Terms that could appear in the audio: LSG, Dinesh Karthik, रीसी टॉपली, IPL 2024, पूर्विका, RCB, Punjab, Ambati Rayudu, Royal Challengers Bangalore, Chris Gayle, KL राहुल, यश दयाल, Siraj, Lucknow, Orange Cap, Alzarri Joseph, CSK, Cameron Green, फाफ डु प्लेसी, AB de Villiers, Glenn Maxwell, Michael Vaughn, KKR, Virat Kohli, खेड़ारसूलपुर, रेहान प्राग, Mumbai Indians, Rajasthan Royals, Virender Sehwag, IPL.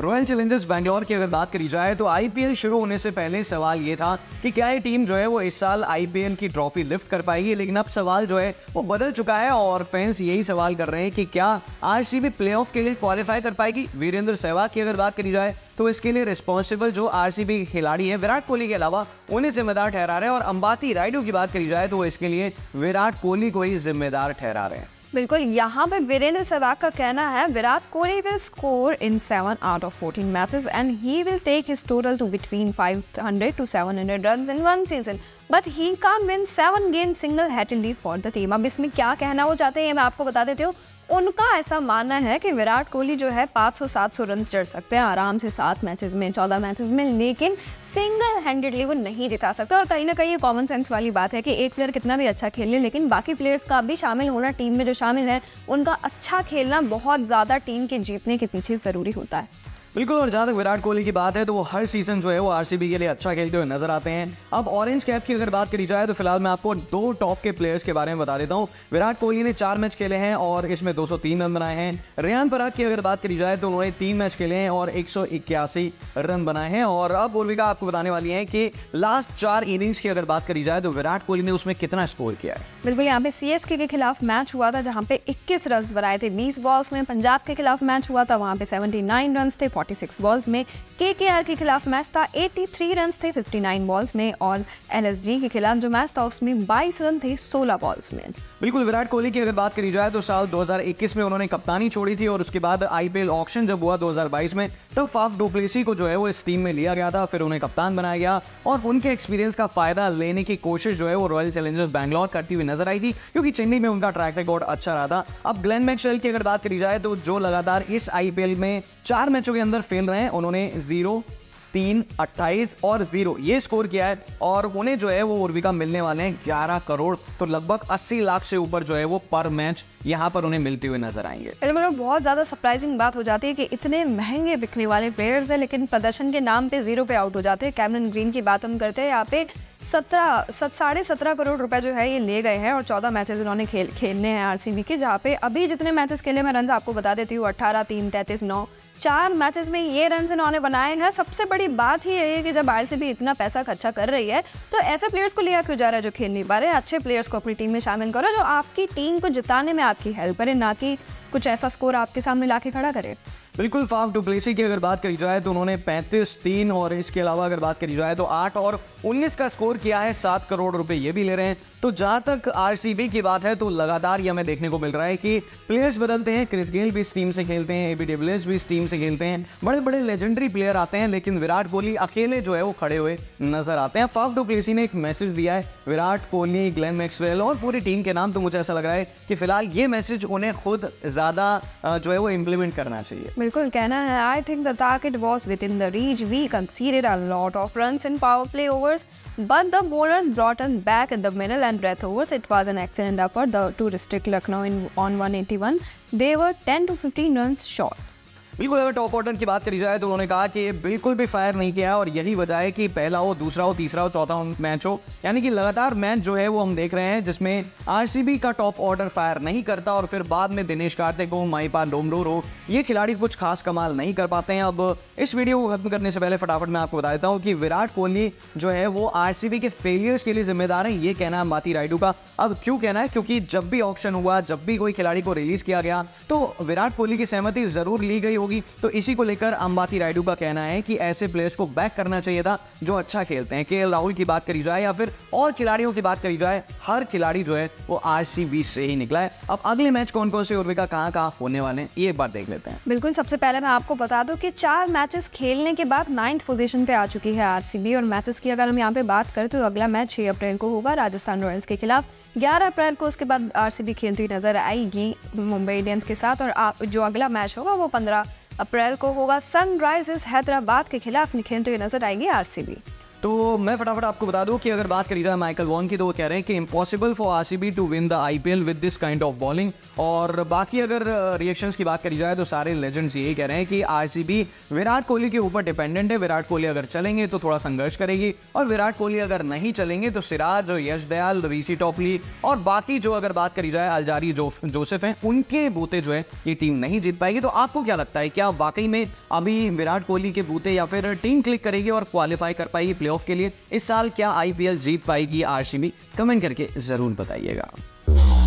Royal Challengers Bangalore की अगर बात करी जाए तो आईपीएल शुरू होने से पहले सवाल ये था कि क्या ये टीम जो है वो इस साल आईपीएल की ट्रॉफी लिफ्ट कर पाएगी, लेकिन अब सवाल जो है वो बदल चुका है और फैंस यही सवाल कर रहे हैं कि क्या आरसीबी प्लेऑफ के लिए क्वालिफाई कर पाएगी। वीरेंद्र सहवाग की अगर बात करी जाए तो इसके लिए रिस्पॉन्सिबल जो आरसीबी खिलाड़ी हैं विराट कोहली के अलावा उन्हें जिम्मेदार ठहरा रहे हैं, और अंबाती रायडू की बात करी जाए तो वो इसके लिए विराट कोहली को ही जिम्मेदार ठहरा रहे हैं। बिल्कुल, यहाँ पे वीरेंद्र सहवाग का कहना है Virat Kohli will score in 7 out of 14 matches and he will take his total to between 500 to 700 run in one season, but he can't win 7 games single handedly for the team. अब इसमें क्या कहना वो चाहते हैं मैं आपको बता देती हूँ। उनका ऐसा मानना है कि विराट कोहली जो है 500-700 रन जड़ सकते हैं आराम से 7 मैचेस में 14 मैचेस में, लेकिन सिंगल हैंडेडली वो नहीं जिता सकते। और कहीं ना कहीं ये कॉमन सेंस वाली बात है कि एक प्लेयर कितना भी अच्छा खेल ले, लेकिन बाकी प्लेयर्स का भी शामिल होना, टीम में जो शामिल है उनका अच्छा खेलना बहुत ज़्यादा टीम के जीतने के पीछे ज़रूरी होता है। बिल्कुल, और जहाँ तक विराट कोहली की बात है तो वो हर सीज़न जो है वो आरसीबी के लिए अच्छा खेलते हुए नजर आते हैं। अब ऑरेंज कैप की अगर बात करी जाए तो फिलहाल मैं आपको 2 टॉप के प्लेयर्स के बारे में बता देता हूँ। विराट कोहली ने 4 मैच खेले हैं और इसमें 203 रन बनाए हैं। रेहान प्राग की अगर बात करी जाए तो उन्होंने 3 मैच खेले हैं और 181 रन बनाए हैं। और अब पूर्विका आपको बताने वाली है कि लास्ट 4 इनिंग्स की अगर बात करी जाए तो विराट कोहली ने उसमें कितना स्कोर किया है। बिल्कुल, यहाँ पे CSK के खिलाफ मैच हुआ था जहाँ पे 21 रन बनाए थे 20 बॉल्स में। पंजाब के खिलाफ मैच हुआ था वहाँ पे 79 रन थे 46 बॉल्स में। KKR के खिलाफ मैच था 83 रन थे 59 बॉल्स में। और LSG के खिलाफ जो मैच था उसमें 22 रन थे 16 बॉल्स में। बिल्कुल, विराट कोहली की अगर बात करी जाए तो साल 2021 में उन्होंने कप्तानी छोड़ी थी और उसके बाद IPL ऑक्शन जब हुआ 2022 में तब फाफ डु प्लेसी को जो है वो इस टीम में लिया गया था, फिर उन्हें कप्तान बनाया गया और उनके एक्सपीरियंस का फायदा लेने की कोशिश जो है वो रॉयल चैलेंजर्स बैंगलोर करती हुई नजर आई थी, क्योंकि चेन्नई में उनका ट्रैक रिकॉर्ड अच्छा रहा था। अब ग्लेन मैक्सवेल की अगर बात करी जाए तो जो लगातार इस IPL में 4 मैचों के अंदर फेल रहे हैं, उन्होंने 0, 3, 28 और 0 ये स्कोर किया है और उन्हें जो है वो उर्विका मिलने वाले हैं 11 करोड़, तो लगभग 80 लाख से ऊपर जो है वो पर मैच यहाँ पर उन्हें मिलते हुए नजर आएंगे। मतलब बहुत ज़्यादा सरप्राइजिंग बात हो जाती है कि इतने महंगे बिकने वाले प्लेयर्स हैं लेकिन प्रदर्शन के नाम पे 0 पे आउट हो जाते हैं। कैमरन ग्रीन की बात हम करते हैं, यहाँ पे 17.5 करोड़ रुपए जो है ये ले गए हैं और 14 मैचेस इन्होंने खेलने हैं आरसीबी के, जहाँ पे अभी जितने मैचेस खेले मैं रन आपको बता देती हूँ 18, 3, 33, 9, 4 मैचेस में ये रन इन्होंने बनाए हैं। सबसे बड़ी बात ही है कि जब आरसीबी इतना पैसा खर्चा कर रही है तो ऐसे प्लेयर्स को लिया क्यों जा रहा है जो खेल नहीं पा रहे। अच्छे प्लेयर्स को अपनी टीम में शामिल करो जो आपकी टीम को जिताने में आपकी हेल्प करे, ना कि कुछ ऐसा स्कोर आपके सामने लाके खड़ा करे। बिल्कुल, फाफ डु प्लेसी की अगर बात करी जाए तो उन्होंने 35, 3 और इसके अलावा अगर बात करी जाए तो 8 और 19 का स्कोर किया है। 7 करोड़ रुपए ये भी ले रहे हैं। तो जहाँ तक आरसीबी की बात है तो लगातार ये हमें देखने को मिल रहा है कि प्लेयर्स बदलते हैं। क्रिस गेल भी इस टीम से खेलते हैं, AB de Villiers भी इस टीम से खेलते हैं, बड़े बड़े लेजेंडरी प्लेयर आते हैं, लेकिन विराट कोहली अकेले जो है वो खड़े हुए नजर आते हैं। फाफ डु प्लेसी ने एक मैसेज दिया है विराट कोहली, ग्लेन मैक्सवेल और पूरी टीम के नाम, तो मुझे ऐसा लग रहा है कि फिलहाल ये मैसेज उन्हें खुद ज़्यादा जो है वो इम्प्लीमेंट करना चाहिए। बिल्कुल, कहना है I think the target was within the reach, we conceded a lot of runs in power play overs but the bowlers brought us back in the middle and breath overs, it was an excellent effort to restrict Lucknow in on 181, they were 10 to 15 runs short. बिल्कुल, अगर top order की बात करी जाए तो उन्होंने कहा कि बिल्कुल भी फायर नहीं किया और यही वजह है कि पहला हो, दूसरा हो, तीसरा हो, चौथा मैच हो, यानी कि लगातार मैच जो है वो हम देख रहे हैं जिसमें आरसीबी का टॉप ऑर्डर फायर नहीं करता और फिर बाद में दिनेश कार्तिक हो, माइपा डोमडोर हो, ये खिलाड़ी कुछ खास कमाल नहीं कर पाते हैं। अब इस वीडियो को खत्म करने से पहले फटाफट मैं आपको बता देता हूँ कि विराट कोहली जो है वो आरसीबी के फेलियर्स के लिए जिम्मेदार है, ये कहना है अंबाती रायडू का। अब क्यों कहना है, क्योंकि जब भी ऑक्शन हुआ, जब भी कोई खिलाड़ी को रिलीज किया गया तो विराट कोहली की सहमति जरूर ली गई, तो इसी को लेकर अंबाती रायडू का कहना है कि ऐसे प्लेयर्स को बैक करना चाहिए था जो अच्छा खेलते हैं। KL राहुल की बात करी जाए या फिर और खिलाड़ियों की बात करी जाए, हर खिलाड़ी जो है वो आरसीबी से ही निकला है। अब अगले मैच कौन-कौन से उर्विका कहां-कहां होने वाले हैं ये एक बार देख लेते हैं। बिल्कुल, सबसे पहले मैं आपको बता दूं कि 4 मैचेस खेलने के बाद 9th पोजीशन पे आ चुकी है आरसीबी और मैचेस की अगर हम यहाँ पे बात करें तो अगला मैच 6 अप्रैल को होगा राजस्थान रॉयल्स के खिलाफ, 11 अप्रैल को उसके बाद आरसीबी खेलती हुई नजर आएगी मुंबई इंडियंस के साथ, और जो अगला मैच होगा वो 15 अप्रैल को होगा सनराइजर्स हैदराबाद के खिलाफ खेलते हुई नजर आएगी आरसीबी। तो मैं फटाफट आपको बता दूं कि अगर बात करी जाए माइकल वॉन की तो वो कह रहे हैं कि impossible for RCB to win the IPL with this kind of bowling. और बाकी अगर रिएक्शंस की बात करी जाए तो सारे लेजेंड्स यही कह रहे हैं कि आरसीबी विराट कोहली के ऊपर डिपेंडेंट है, विराट कोहली अगर चलेंगे तो थोड़ा संघर्ष करेगी और विराट कोहली अगर नहीं चलेंगे तो सिराज और यश दयाल, रीसी टॉपली और बाकी जो अगर बात करी जाए अलजारी जोसेफ हैं, उनके बूते जो है ये टीम नहीं जीत पाएगी। तो आपको क्या लगता है, क्या वाकई में अभी विराट कोहली के बूते या फिर टीम क्लिक करेगी और क्वालिफाई कर पाएगी प्लेऑफ के लिए? इस साल क्या आईपीएल जीत पाएगी आरसीबी? कमेंट करके जरूर बताइएगा।